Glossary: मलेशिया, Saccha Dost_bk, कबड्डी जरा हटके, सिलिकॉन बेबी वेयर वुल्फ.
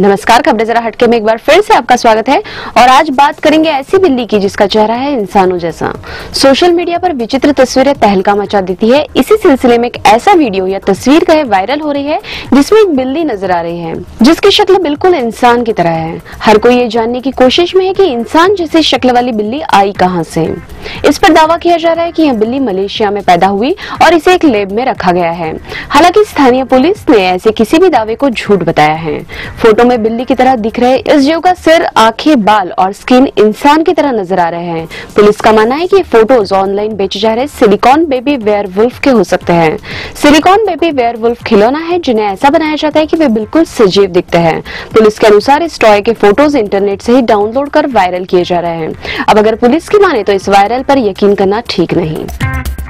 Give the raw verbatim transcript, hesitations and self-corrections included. नमस्कार, कबड्डी जरा हटके में एक बार फिर से आपका स्वागत है। और आज बात करेंगे ऐसी बिल्ली की जिसका चेहरा है इंसानों जैसा। सोशल मीडिया पर विचित्र तस्वीरें तहलका मचा देती है। इसी सिलसिले में एक ऐसा वीडियो या तस्वीर का वायरल हो रही है जिसमें एक बिल्ली नजर आ रही है जिसकी शक्ल बिल्कुल इंसान की तरह है। हर कोई ये जानने की कोशिश में है कि इंसान जैसी शक्ल वाली बिल्ली आई कहाँ से। इस पर दावा किया जा रहा है कि यह बिल्ली मलेशिया में पैदा हुई और इसे एक लैब में रखा गया है। हालांकि स्थानीय पुलिस ने ऐसे किसी भी दावे को झूठ बताया है। फोटो में बिल्ली की तरह दिख रहे इस जीव का सिर, आंखें, बाल और स्किन इंसान की तरह नजर आ रहे हैं। पुलिस का मानना है कि ये फोटोज ऑनलाइन बेचे जा रहे सिलिकॉन बेबी वेयर वुल्फ के हो सकते हैं। सिलिकॉन बेबी वेयर वुल्फ खिलौना है जिन्हें ऐसा बनाया जाता है कि वे बिल्कुल सजीव दिखते हैं। पुलिस के अनुसार इस टॉय के फोटोज इंटरनेट से ही डाउनलोड कर वायरल किए जा रहे हैं। अब अगर पुलिस की माने तो इस वायरल पर यकीन करना ठीक नहीं।